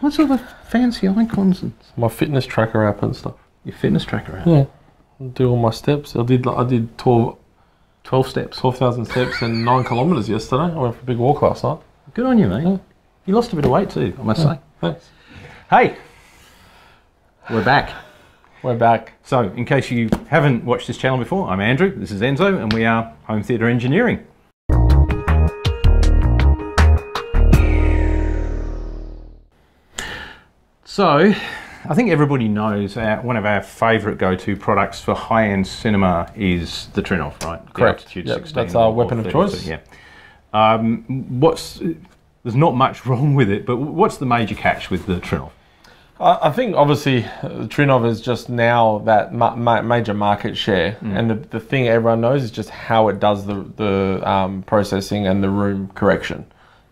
What's all the fancy icons? And my fitness tracker app and stuff. Your fitness tracker app? Yeah. I do all my steps. I did 12 steps. 12,000 steps and 9 kilometres yesterday. I went for a big walk last night. Good on you, mate. Yeah. You lost a bit of weight too, I must say. Thanks. Hey! We're back. We're back. So, in case you haven't watched this channel before, I'm Andrew, this is Enzo, and we are Home Theatre Engineering. So, I think everybody knows one of our favourite go-to products for high-end cinema is the Trinnov, right? Correct. The Altitude 16. That's our weapon of choice. Yeah. There's not much wrong with it, but what's the major catch with the Trinnov? I think obviously Trinnov is just now that major market share, and the thing everyone knows is just how it does the processing and the room correction.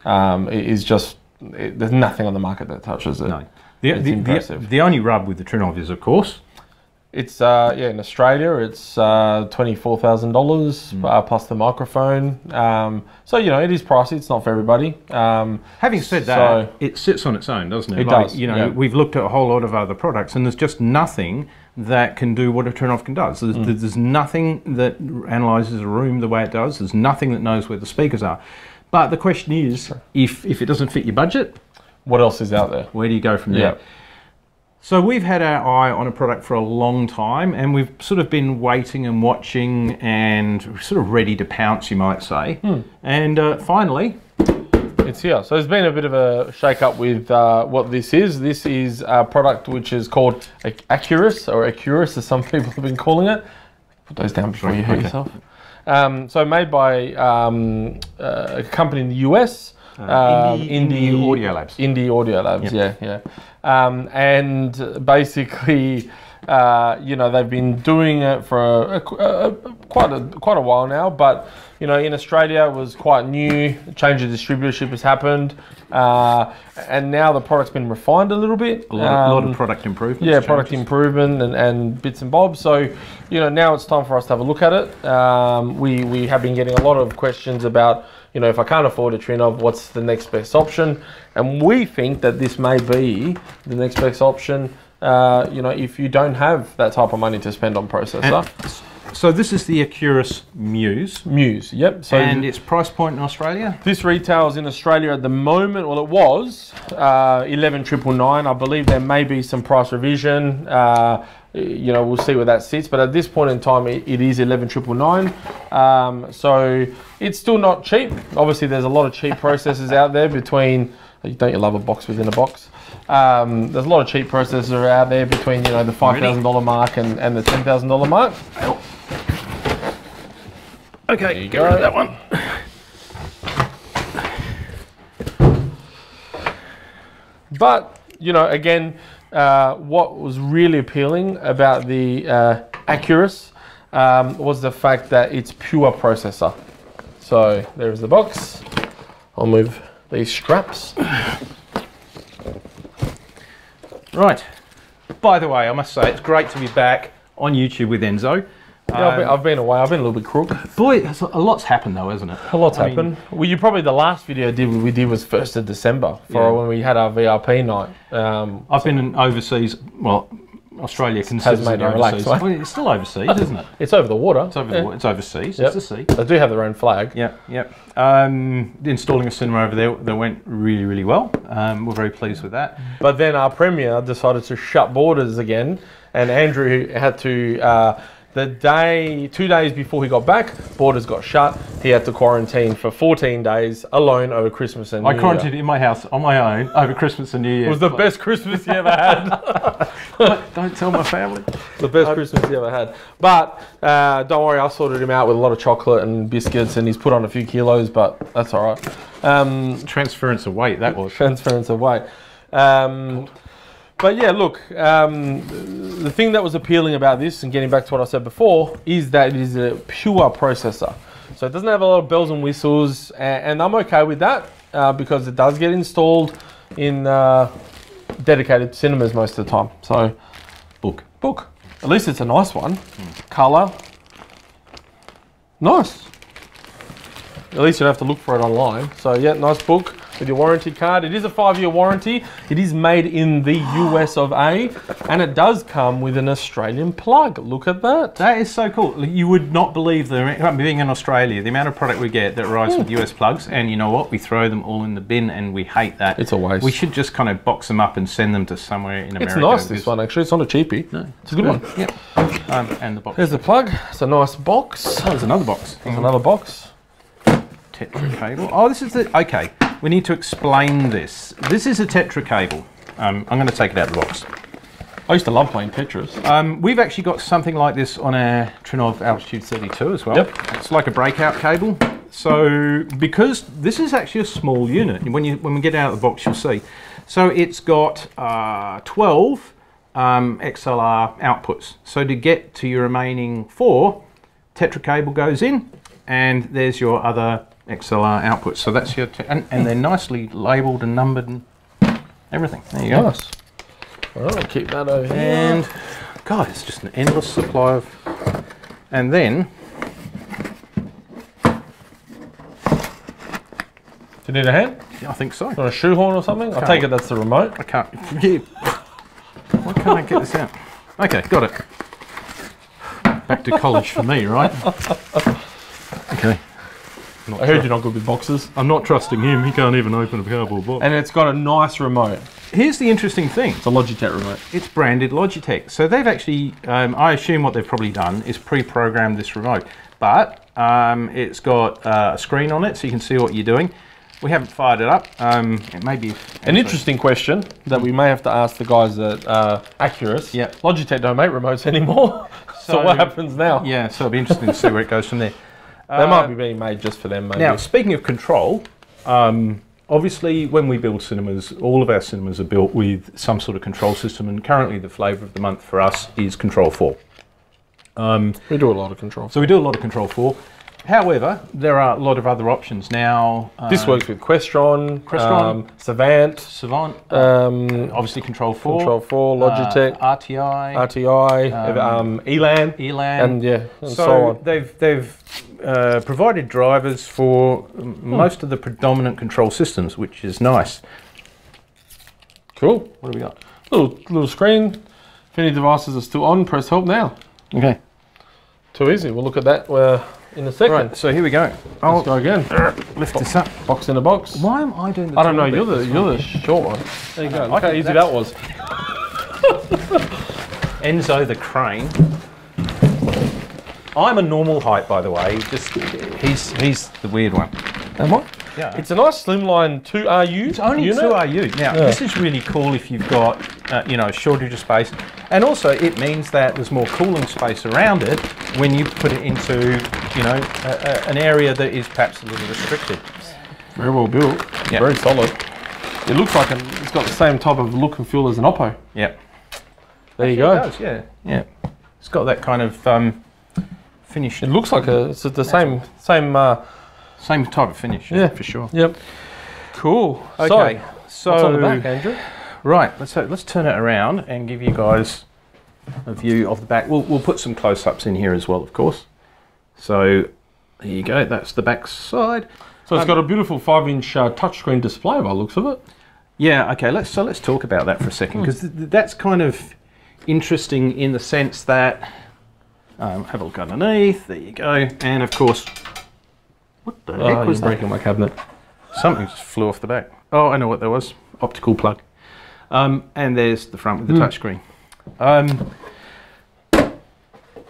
It is just there's nothing on the market that touches it. No. It's impressive. The only rub with the Trinnov is, of course, it's in Australia it's $24,000 plus the microphone. So you know it is pricey. It's not for everybody. Having said that, so it sits on its own, doesn't it? It does. You know, we've looked at a whole lot of other products, and there's just nothing that can do what a Trinnov can do. So there's nothing that analyzes a room the way it does. There's nothing that knows where the speakers are. But the question is, if it doesn't fit your budget, what else is out there? Where do you go from there? So we've had our eye on a product for a long time, and we've sort of been waiting and watching and sort of ready to pounce, you might say. And finally, it's here. So there's been a bit of a shake-up with what this is. This is a product which is called Acurus, or Acurus as some people have been calling it. Put those down before you hurt yourself. So made by a company in the US. Indie Audio Labs. Indie Audio Labs, and basically, you know, they've been doing it for quite a while now, but, you know, in Australia it was quite new, a change of distributorship has happened, and now the product's been refined a little bit. A lot of product improvements. Yeah, changes. Product improvement and bits and bobs. So, you know, now it's time for us to have a look at it. We have been getting a lot of questions about, you know, if I can't afford a Trinnov, what's the next best option? And we think that this may be the next best option, you know, if you don't have that type of money to spend on processor. And so this is the Acurus Muse. Muse, yep. So and its price point in Australia? This retails in Australia at the moment, well, it was 11,999. I believe there may be some price revision. You know, we'll see where that sits, but at this point in time it is 11,999. So it's still not cheap. Obviously there's a lot of cheap processors out there between, don't you love a box within a box? There's a lot of cheap processors out there between, you know, the $5,000 mark and the $10,000 mark. Okay, there you go. Get rid of that one. But, you know, again, what was really appealing about the Acurus was the fact that it's pure processor. So there's the box. I'll move these straps. Right. By the way, I must say it's great to be back on YouTube with Enzo. Yeah, I've been away. I've been a little bit crook. Boy, a lot's happened though, hasn't it? A lot's happened. Well, you probably, the last video we did was 1st of December for when we had our VRP night. I've been in overseas, well, Australia considers it overseas. Relax, right? It's still overseas, isn't it? It's over the water. It's over the water. It's overseas. Yep. It's the sea. They do have their own flag. Yeah, yeah. Installing a cinema over there, that went really, really well. We're very pleased with that. But then our Premier decided to shut borders again, and Andrew had to... the day, 2 days before he got back, borders got shut. He had to quarantine for 14 days alone over Christmas and New Year. I quarantined in my house on my own over Christmas and New Year. It was the best Christmas you ever had. Don't tell my family. The best Christmas you ever had. But don't worry, I sorted him out with a lot of chocolate and biscuits, and he's put on a few kilos, but that's all right. Transference of weight, that was. Transference of weight. But yeah, look, the thing that was appealing about this, and getting back to what I said before, is that it is a pure processor. So it doesn't have a lot of bells and whistles, and I'm okay with that because it does get installed in dedicated cinemas most of the time. So, book. At least it's a nice one. Color. Nice. At least you don't have to look for it online. So yeah, nice book. with your warranty card. It is a 5-year warranty. It is made in the US of A, and it does come with an Australian plug. Look at that. That is so cool. You would not believe, being in Australia, the amount of product we get that arrives with US plugs, and you know what? We throw them all in the bin and we hate that. It's a waste. We should just kind of box them up and send them to somewhere in America. It's nice, this one, actually. It's not a cheapie. No, it's a good one. Yep. And the box. There's the plug. It's a nice box. Oh, there's another box. There's another box. Tetra cable. Oh, this is the, okay. We need to explain this. This is a Tetra cable. I'm going to take it out of the box. I used to love playing Tetris. We've actually got something like this on our Trinnov Altitude 32 as well. Yep. It's like a breakout cable. So, because this is actually a small unit, when we get out of the box, you'll see. So it's got 12 XLR outputs. So to get to your remaining 4, Tetra cable goes in, and there's your other XLR outputs. So that's your, and they're nicely labelled and numbered and everything. There you go. Nice. Well, I'll keep that over here. And God, it's just an endless supply of. And then, do you need a hand? Yeah, I think so. Or a shoehorn or something? I take it that's the remote. I can't. Yeah. Why can't I get this out? Okay, got it. Back to college for me, right? Okay. I heard you're not good with boxes. I'm not trusting him. He can't even open a cardboard box. And it's got a nice remote. Here's the interesting thing. It's a Logitech remote. It's branded Logitech. So they've actually, I assume what they've probably done is pre-programmed this remote. But it's got a screen on it so you can see what you're doing. We haven't fired it up. It may be an interesting question that we may have to ask the guys at Acurus. Yeah. Logitech don't make remotes anymore. So what happens now? Yeah, so it'll be interesting to see where it goes from there. They might be being made just for them, maybe. Now, speaking of control, obviously when we build cinemas, all of our cinemas are built with some sort of control system, and currently the flavour of the month for us is Control4. We do a lot of Control4. So we do a lot of Control4. However, there are a lot of other options now. This works with Crestron, Savant, obviously Control4, Logitech, RTI, Elan, and yeah, and so on. They've provided drivers for most of the predominant control systems, which is nice. Cool. What do we got? Little screen. If any devices are still on, press help now. Okay. Too easy. We'll look at that. In a second. Right, so here we go. Let's go again. Lift this up. Box in a box. Why am I doing the I don't know, you're the short one. There you go. Look how easy that was. Enzo the crane. I'm a normal height, by the way. Just he's the weird one. Am I? Yeah. It's a nice slimline 2RU. It's only 2RU. Now, this is really cool if you've got, you know, a shortage of space. And also, it means that there's more cooling space around it when you put it into, you know, an area that is perhaps a little restricted. Very well built. Yep. Very solid. It looks like it's got the same type of look and feel as an Oppo. Yep. There you go. It does, yeah. Yeah. It's got that kind of finish. It looks like it's the same type of finish. Yeah, for sure. Yep. Cool. Okay. So what's on the back, Andrew? Right, let's turn it around and give you guys a view of the back. We'll put some close-ups in here as well, of course. So there you go, that's the back side. So it's got a beautiful 5-inch touchscreen display by the looks of it. Yeah, okay, let's talk about that for a second, because that's kind of interesting in the sense that, have a look underneath, there you go, and of course, what the heck was that? Breaking my cabinet. Something just flew off the back. Oh, I know what that was, optical plug. And there's the front with the touchscreen.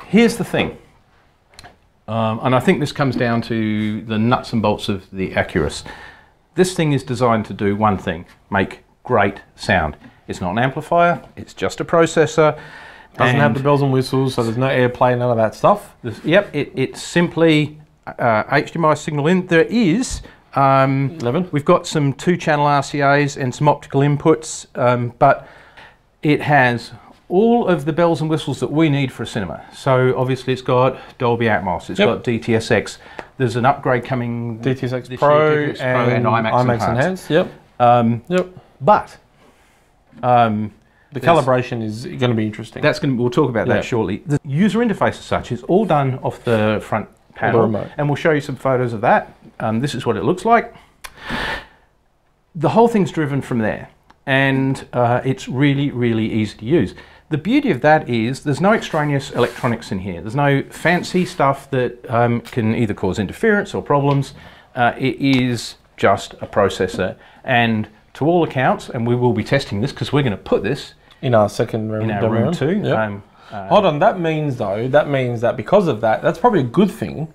Here's the thing, and I think this comes down to the nuts and bolts of the Acurus. This thing is designed to do one thing: make great sound. It's not an amplifier, it's just a processor. Doesn't have the bells and whistles, so there's no AirPlay, none of that stuff. Yep, it's simply HDMI signal in. There is 11. We've got some 2-channel RCAs and some optical inputs, but it has all of the bells and whistles that we need for a cinema. So obviously it's got Dolby Atmos, it's got DTS X. There's an upgrade coming DTS X Pro and IMAX Enhanced. But the calibration is going to be interesting. That's going to, we'll talk about that shortly. The user interface as such is all done off the front panel, and we'll show you some photos of that. This is what it looks like. the whole thing's driven from there, and it's really, really easy to use. The beauty of that is there's no extraneous electronics in here. There's no fancy stuff that can either cause interference or problems. It is just a processor, and to all accounts, and we will be testing this because we're going to put this in our second room, in our room too. Yep. Hold on, that means though, that means that because of that, that's probably a good thing.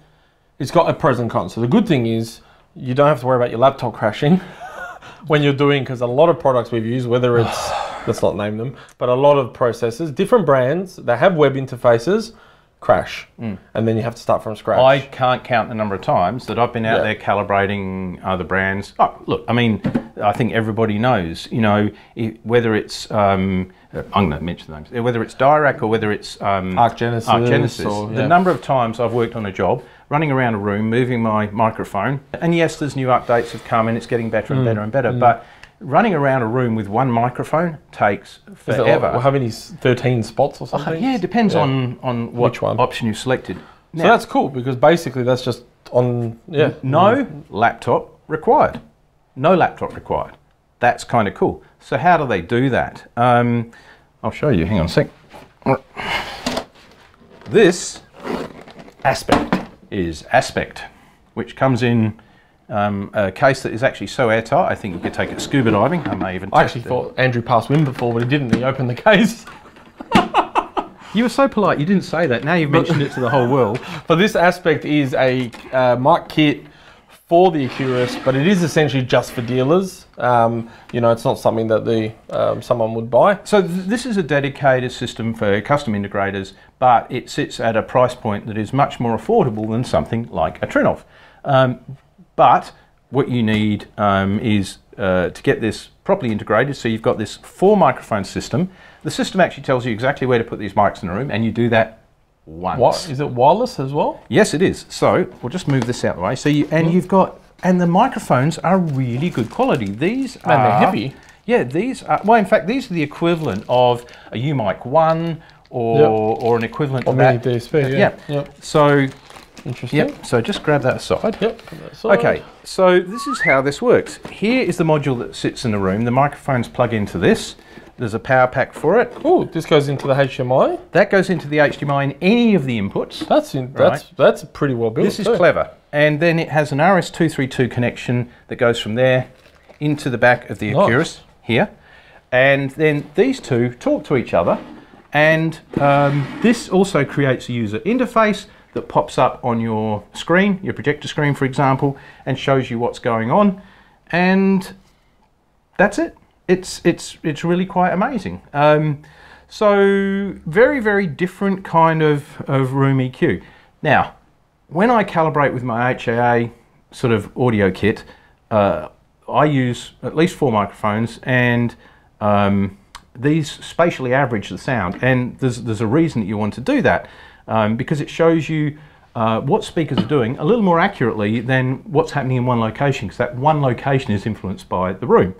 It's got a pros and cons. So the good thing is you don't have to worry about your laptop crashing when you're doing, because a lot of products we've used, whether it's, let's not name them, but a lot of processors, different brands that have web interfaces, crash, and then you have to start from scratch. I can't count the number of times that I've been out there calibrating other brands. Oh, look, I mean, I think everybody knows, you know, whether it's, I'm going to mention names, whether it's Dirac or whether it's ArcGenesis, or, the number of times I've worked on a job, running around a room, moving my microphone, and yes, there's new updates have come and it's getting better and better and better, but running around a room with one microphone takes forever. Like, well, how many, 13 spots or something? Yeah, it depends on what option you selected. Now, so that's cool, because basically that's just on, no laptop required. No laptop required. That's kind of cool. So how do they do that? I'll show you, hang on a sec. This Aspect is Aspect, which comes in a case that is actually so airtight, I think you could take it scuba diving. I may even I actually thought Andrew passed wind before, but he didn't. He opened the case. You were so polite, you didn't say that. Now you've mentioned it to the whole world. But this Aspect is a mic kit for the Acurus, but it is essentially just for dealers. You know, it's not something that the someone would buy. So this is a dedicated system for custom integrators, but it sits at a price point that is much more affordable than something like a Trinnov. But what you need is to get this properly integrated. So you've got this 4-microphone system. The system actually tells you exactly where to put these mics in the room, and you do that once. What? Is it wireless as well? Yes, it is. So we'll just move this out of the way. So you, and the microphones are really good quality. These are, and they're heavy. Yeah, these are, well, in fact, these are the equivalent of a U-Mic 1 or or an equivalent of that. miniDSP, So. Interesting. Yep, so just grab that aside. Yep, put that aside. Okay, so this is how this works. Here is the module that sits in the room. The microphones plug into this. There's a power pack for it. Oh, this goes into the HDMI? That goes into the HDMI in any of the inputs. That's in, that's pretty well built. This is clever. And then it has an RS-232 connection that goes from there into the back of the Acurus here. And then these two talk to each other. And this also creates a user interface that pops up on your screen, your projector screen, for example, and shows you what's going on. And that's it. It's really quite amazing. So very, very different kind of room EQ. Now, when I calibrate with my HAA sort of audio kit, I use at least 4 microphones, and these spatially average the sound. And there's a reason that you want to do that. Because it shows you what speakers are doing a little more accurately than what's happening in one location, because that one location is influenced by the room.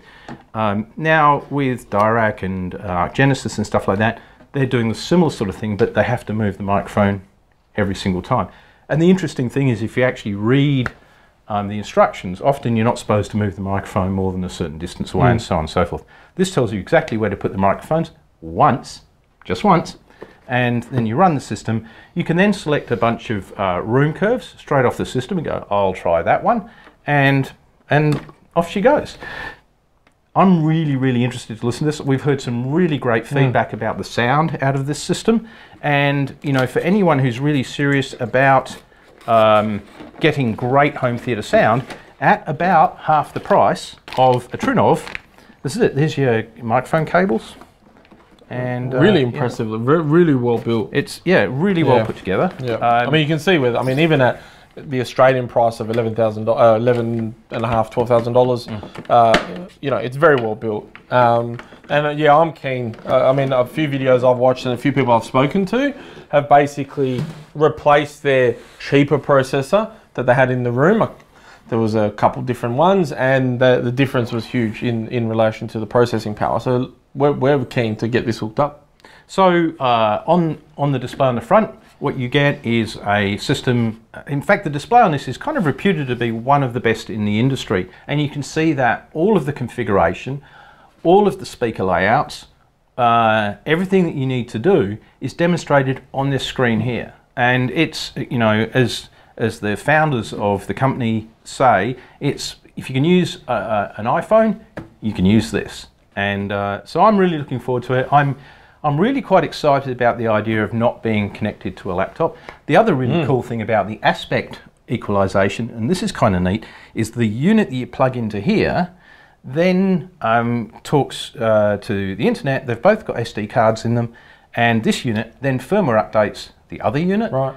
Now with Dirac and ArcGenesis and stuff like that, they're doing the similar sort of thing, but they have to move the microphone every single time. And the interesting thing is, if you actually read the instructions, often you're not supposed to move the microphone more than a certain distance away, and so on and so forth. This tells you exactly where to put the microphones once, just once, and then you run the system. You can then select a bunch of room curves straight off the system and go, I'll try that one, and off she goes. I'm really, really interested to listen to this. We've heard some really great feedback about the sound out of this system, and you know, for anyone who's really serious about getting great home theatre sound at about half the price of a Trinnov, this is it. There's your microphone cables. And really impressive, really well built. It's really well put together. Yeah. I mean, you can see with, I mean, even at the Australian price of $11,500, $12,000, you know, it's very well built. And yeah, I'm keen. I mean, a few videos I've watched and a few people I've spoken to have basically replaced their cheaper processor that they had in the room. There was a couple different ones, and the difference was huge in relation to the processing power. So we're keen to get this hooked up. So on the display on the front, what you get is a system. In fact, the display on this is kind of reputed to be one of the best in the industry, and you can see that all of the configuration, all of the speaker layouts, everything that you need to do is demonstrated on this screen here. And it's, you know, as the founders of the company say, it's, if you can use an iPhone, you can use this. And so I'm really looking forward to it. I'm really quite excited about the idea of not being connected to a laptop. The other really cool thing about the Aspect equalization, and this is kind of neat, is the unit that you plug into here then talks to the internet. They've both got SD cards in them, and this unit then firmware updates the other unit. Right.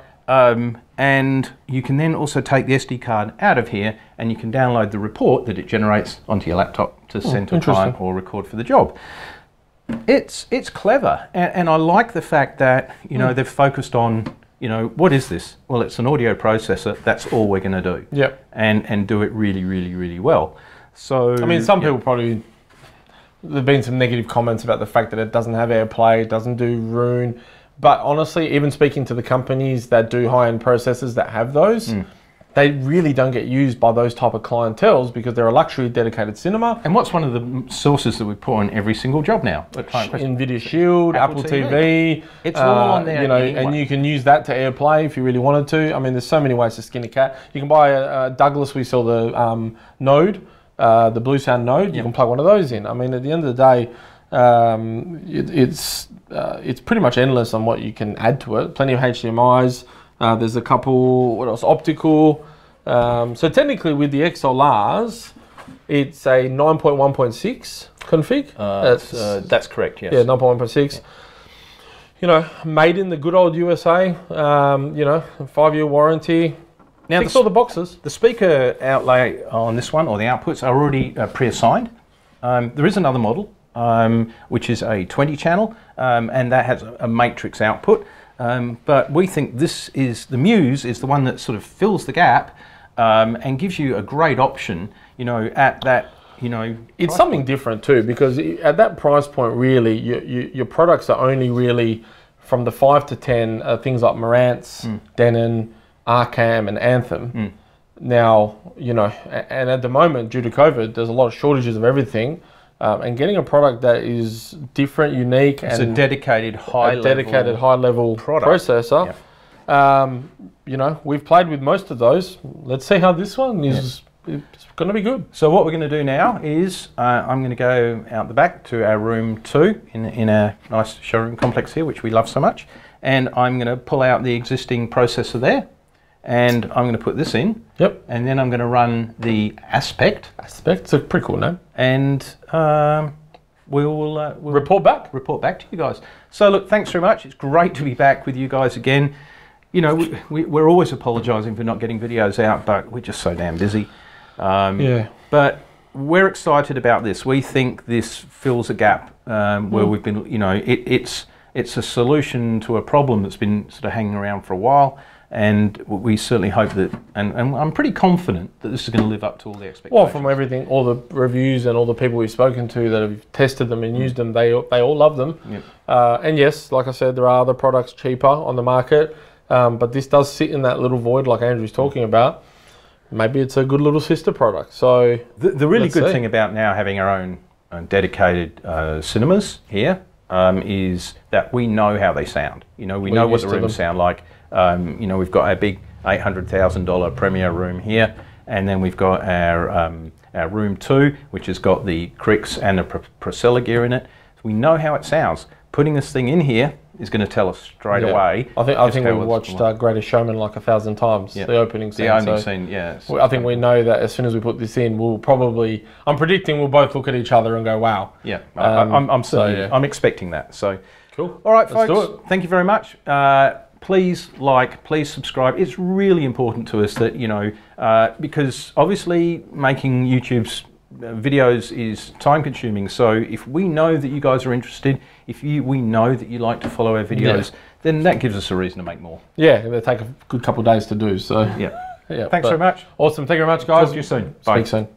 And you can then also take the SD card out of here, and you can download the report that it generates onto your laptop to send to a client or record for the job. It's clever, and I like the fact that, you know, they've focused on, you know, what is this? Well, it's an audio processor. That's all we're going to do. Yep. And do it really, really, really well. So I mean, some people probably, there've been some negative comments about the fact that it doesn't have AirPlay, it doesn't do Roon. But honestly, even speaking to the companies that do high-end processors that have those, they really don't get used by those type of clienteles because they're a luxury dedicated cinema. And what's one of the sources that we put on every single job now? Nvidia Shield, Apple TV. It's all on there. You know, anyway. And you can use that to AirPlay if you really wanted to. I mean, there's so many ways to skin a cat. You can buy a Douglas. We sell the Node, the Blue Sound Node. You can plug one of those in. I mean, at the end of the day, it's pretty much endless on what you can add to it. Plenty of HDMI's. There's a couple, what else, optical. So technically with the XLRs, it's a 9.1.6 config. That's correct, yes. Yeah, 9.1.6. Yeah. You know, made in the good old USA, you know, 5-year warranty. Now ticks all the boxes. The speaker outlay on this one, or the outputs, are already pre-assigned. There is another model, which is a 20-channel, and that has a matrix output. But we think this is, the Muse is the one that sort of fills the gap and gives you a great option, you know, at that, you know. It's something different too, because at that price point, really, your products are only really from the 5 to 10, things like Marantz, Denon, Arcam and Anthem. Now, you know, and at the moment, due to COVID, there's a lot of shortages of everything. And getting a product that is different, unique, it's and a dedicated high-level processor. Yep. You know, we've played with most of those. Let's see how this one is. Yep. It's going to be good. So what we're going to do now is I'm going to go out the back to our room 2 in our nice showroom complex here, which we love so much, and I'm going to pull out the existing processor there, and I'm going to put this in. Yep. And then I'm going to run the Aspect. Aspect, it's a pretty cool name. And we'll report back to you guys. So look, thanks very much. It's great to be back with you guys again. You know, we're always apologising for not getting videos out, but we're just so damn busy. Yeah. But we're excited about this. We think this fills a gap where we've been, you know, it's a solution to a problem that's been sort of hanging around for a while. And we certainly hope that, and I'm pretty confident that this is going to live up to all the expectations. Well, from everything, all the reviews and all the people we've spoken to that have tested them and used them, they all love them. Yep. And yes, like I said, there are other products cheaper on the market, but this does sit in that little void like Andrew's talking about. Maybe it's a good little sister product. So the really good thing about now having our own dedicated cinemas here is that we know how they sound. You know, we know what the rooms sound like. You know, we've got our big $800,000 premiere room here, and then we've got our room 2, which has got the Crix and the Priscilla gear in it. So we know how it sounds. Putting this thing in here is going to tell us straight away. I think we've watched Greatest Showman like 1,000 times. Yep. The opening scene. The opening scene, yeah. I think we know that as soon as we put this in, we'll probably. I'm predicting we'll both look at each other and go, "Wow." Yeah, I'm expecting that. So cool. All right, folks. Let's do it. Thank you very much. Please like, please subscribe. It's really important to us that, you know, because obviously making YouTube's videos is time consuming. So if we know that you guys are interested, if we know that you like to follow our videos, then that gives us a reason to make more. Yeah, it'll take a good couple of days to do. So yeah. Thanks very much. Awesome. Thank you very much, guys. Talk to you soon. Bye. Speak soon.